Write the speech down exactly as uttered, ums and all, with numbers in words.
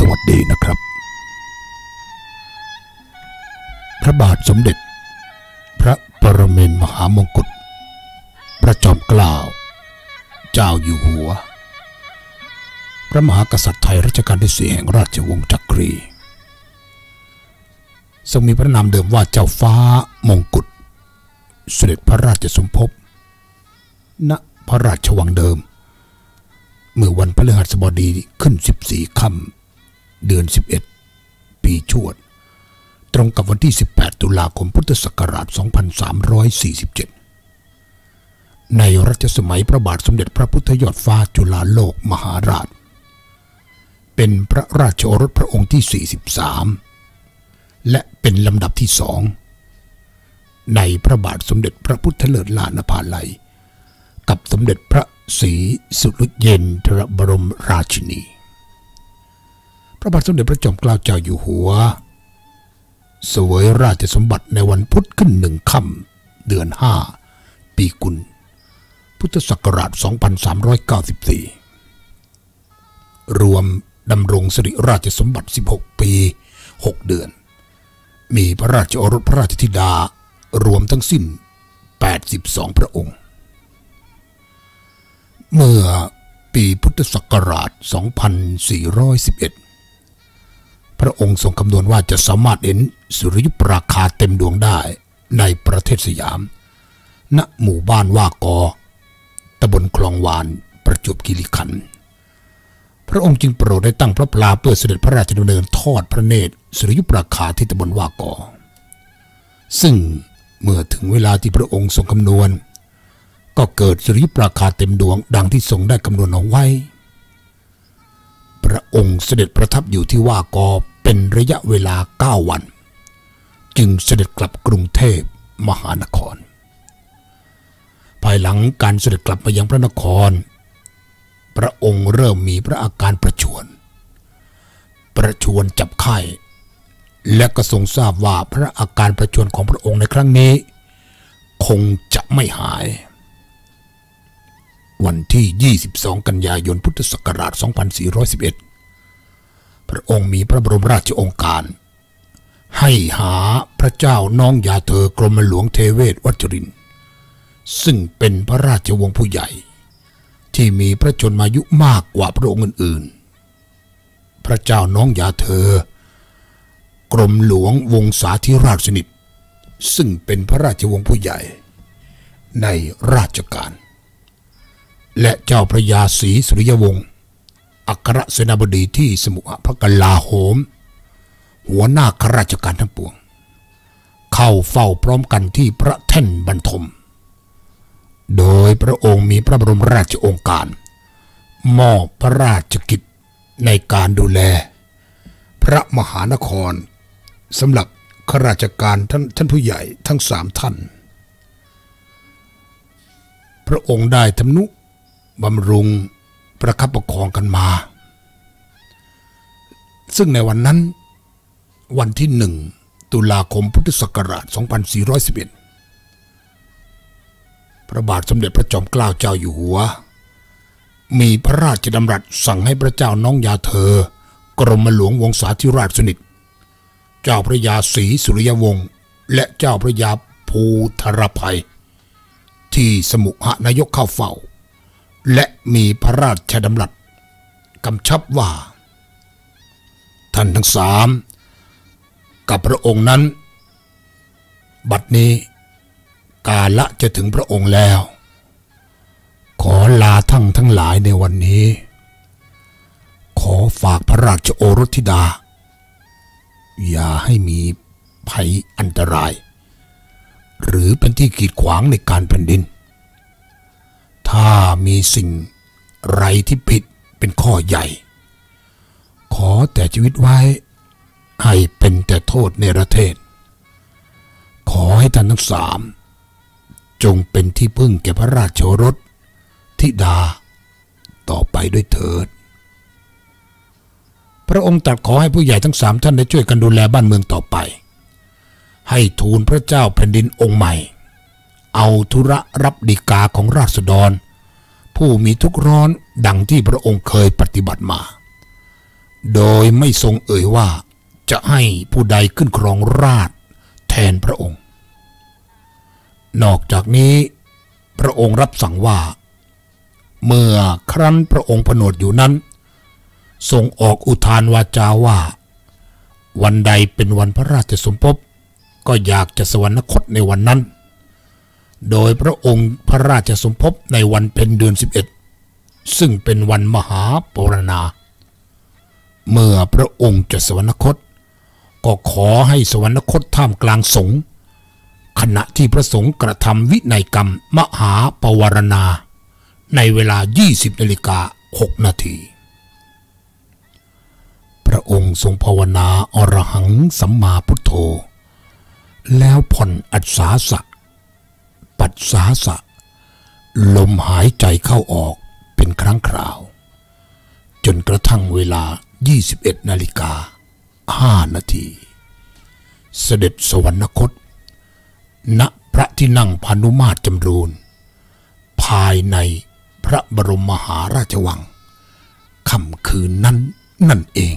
สวัสดีนะครับพระบาทสมเด็จพระปรเมนทรมหามงกุฎพระจอมเกล้าเจ้าอยู่หัวพระมหากษัตริย์ไทยรัชกาลที่สี่แห่งราชวงศ์จักรีทรงมีพระนามเดิมว่าเจ้าฟ้ามงกุฎเสด็จพระราชสมภพณพระราชวังเดิมเมื่อวันพฤหัสบดีขึ้นสิบสี่ค่ำเดือนสิบเอ็ดปีชวดตรงกับวันที่สิบแปดตุลาคมพุทธศักราชสองพันสามร้อยสี่สิบเจ็ดในรัชสมัยพระบาทสมเด็จพระพุทธยอดฟ้าจุฬาโลกมหาราชเป็นพระราชโอรสพระองค์ที่สี่สิบสามและเป็นลำดับที่สองในพระบาทสมเด็จพระพุทธเลิศล้านภาลัยกับสมเด็จพระศรีสุริยันทรบรมราชินีพระบาทสมเด็จพระจอมเกล้าเจ้าอยู่หัวสวยราชสมบัติในวันพุธขึ้นหนึ่งค่ำเดือนห้าปีกุลพุทธศักราชสองพันสามร้อยเก้าสิบสี่รวมดำรงสิริราชสมบัติสิบหกปีหกเดือนมีพระราชโอรสพระราชธิดารวมทั้งสิ้นแปดสิบสองพระองค์เมื่อปีพุทธศักราชสองพันสี่ร้อยสิบเอ็ดพระองค์ทรงคำนวณว่าจะสามารถเห็นสุริยุปราคาเต็มดวงได้ในประเทศสยามณหมู่บ้านว่ากอตำบลคลองวานประจวบคีรีขันธ์พระองค์จึงโปรดได้ตั้งพระพลาเพื่อเสด็จพระราชดำเนินทอดพระเนตรสุริยุปราคาที่ตำบลว่ากอซึ่งเมื่อถึงเวลาที่พระองค์ทรงคำนวณก็เกิดสุริยุปราคาเต็มดวงดังที่ทรงได้คำนวณเอาไว้พระองค์เสด็จประทับอยู่ที่ว่ากอเป็นระยะเวลาเก้าวันจึงเสด็จกลับกรุงเทพมหานครภายหลังการเสด็จกลับไปยังพระนครพระองค์เริ่มมีพระอาการประชวรประชวรจับไข้และก็ทรงทราบว่าพระอาการประชวรของพระองค์ในครั้งนี้คงจะไม่หายวันที่ยี่สิบสองกันยายนพุทธศักราชสองพันสี่ร้อยสิบเอ็ดพระองค์มีพระบรมราชโองการให้หาพระเจ้าน้องยาเธอกรมหลวงเทเวศวัชรินทร์ซึ่งเป็นพระราชวงศ์ผู้ใหญ่ที่มีพระชนมายุมากกว่าพระองค์อื่นๆพระเจ้าน้องยาเธอกรมหลวงวงศาธิราชสนิทซึ่งเป็นพระราชวงศ์ผู้ใหญ่ในราชการและเจ้าพระยาศรีสุริยวงศ์อัครเสนาบดีที่สมุหพกลาโหมหัวหน้าข้าราชการทั้งปวงเข้าเฝ้าพร้อมกันที่พระแท่นบรรทมโดยพระองค์มีพระบรมราชโองการมอบพระราชกิจในการดูแลพระมหานครสำหรับข้าราชการท่านท่านผู้ใหญ่ทั้งสามท่านพระองค์ได้ทำนุบำรุงประคับประคองกันมาซึ่งในวันนั้นวันที่หนึ่งตุลาคมพุทธศักราชสองพันสี่ร้อยสิบเอ็ดพระบาทสมเด็จพระจอมเกล้าเจ้าอยู่หัวมีพระราชดำรัสสั่งให้พระเจ้าน้องยาเธอกรมหลวงวงศาธิราชสนิทเจ้าพระยาศรีสุริยวงศ์และเจ้าพระยาภูธรภัยที่สมุหนายกเข้าเฝ้าและมีพระราชดำรัสกำชับว่าท่านทั้งสามกับพระองค์นั้นบัดนี้กาละจะถึงพระองค์แล้วขอลาทั้งทั้งหลายในวันนี้ขอฝากพระราชโอรสธิดาอย่าให้มีภัยอันตรายหรือเป็นที่กีดขวางในการแผ่นดินถ้ามีสิ่งไรที่ผิดเป็นข้อใหญ่ขอแต่ชีวิตไว้ให้เป็นแต่โทษในประเทศขอให้ท่านทั้งสามจงเป็นที่พึ่งแก่พระราชโอรสธิดาต่อไปด้วยเถิดพระองค์ตรัสขอให้ผู้ใหญ่ทั้งสามท่านได้ช่วยกันดูแลบ้านเมืองต่อไปให้ทูลพระเจ้าแผ่นดินองค์ใหม่เอาธุระรับดีกาของราษฎรผู้มีทุกข์ร้อนดังที่พระองค์เคยปฏิบัติมา โดยไม่ทรงเอ่ยว่าจะให้ผู้ใดขึ้นครองราชย์แทนพระองค์นอกจากนี้พระองค์รับสั่งว่าเมื่อครั้นพระองค์ผนวดอยู่นั้นทรงออกอุทานวาจาว่าวันใดเป็นวันพระราชสมภพก็อยากจะสวรรคตในวันนั้นโดยพระองค์พระราชสมภพในวันเพ็ญเดือนสิบเอ็ดซึ่งเป็นวันมหาปรณาเมื่อพระองค์จะสวรรคตก็ขอให้สวรรคตท่ามกลางสงฆ์ขณะที่พระสงฆ์กระทำวินัยกรรมมหาปวารณาในเวลา ยี่สิบนาฬิกาหกนาทีพระองค์ทรงภาวนาอรหังสัมมาพุทโธแล้วผ่อนอัสสาสะปัสสาสะลมหายใจเข้าออกเป็นครั้งคราวจนกระทั่งเวลา ยี่สิบเอ็ดนาฬิกาห้านาทีเสด็จสวรรคตณพระที่นั่งพานุมาตรจำรูนภายในพระบรมมหาราชวังค่ำคืนนั้นนั่นเอง